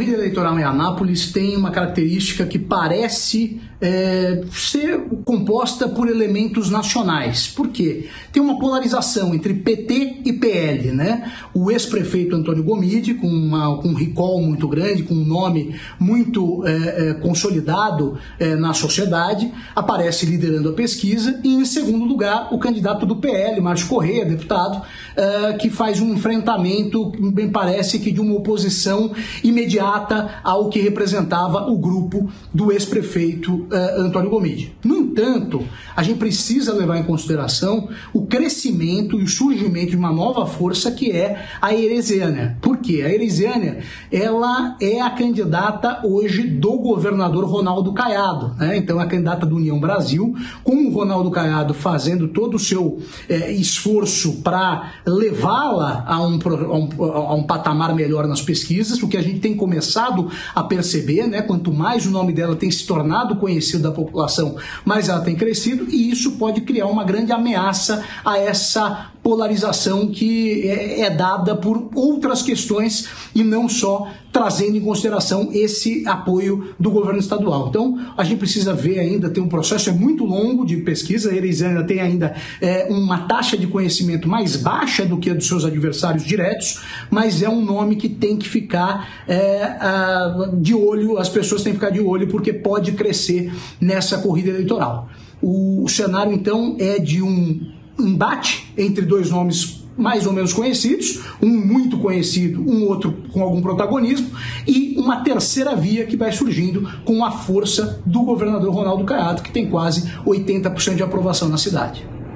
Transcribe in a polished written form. corrida eleitoral em Anápolis tem uma característica que parece ser composta por elementos nacionais. Por quê? Tem uma polarização entre PT e PL, né? O ex-prefeito Antônio Gomide, com um recall muito grande, com um nome muito consolidado na sociedade, aparece liderando a pesquisa, e em segundo lugar o candidato do PL, Márcio Corrêa, deputado, que faz um enfrentamento, bem parece que de uma oposição imediata ao que representava o grupo do ex-prefeito Antônio Gomide. No entanto, a gente precisa levar em consideração o crescimento e o surgimento de uma nova força que é a Erezênia. Por quê? A Erezênia, ela é a candidata hoje do governador Ronaldo Caiado, né? Então, é a candidata do União Brasil, com o Ronaldo Caiado fazendo todo o seu esforço para levá-la a um patamar melhor nas pesquisas, o que a gente tem começado a perceber, né? Quanto mais o nome dela tem se tornado conhecido da população, mas ela tem crescido, e isso pode criar uma grande ameaça a essa polarização que é dada por outras questões e não só trazendo em consideração esse apoio do governo estadual. Então, a gente precisa ver ainda, tem um processo muito longo de pesquisa, a Erezênia tem ainda uma taxa de conhecimento mais baixa do que a dos seus adversários diretos, mas é um nome que tem que ficar de olho, as pessoas têm que ficar de olho, porque pode crescer nessa corrida eleitoral. O cenário, então, é de um embate entre dois nomes mais ou menos conhecidos, um muito conhecido, um outro com algum protagonismo, e uma terceira via que vai surgindo com a força do governador Ronaldo Caiado, que tem quase 80% de aprovação na cidade.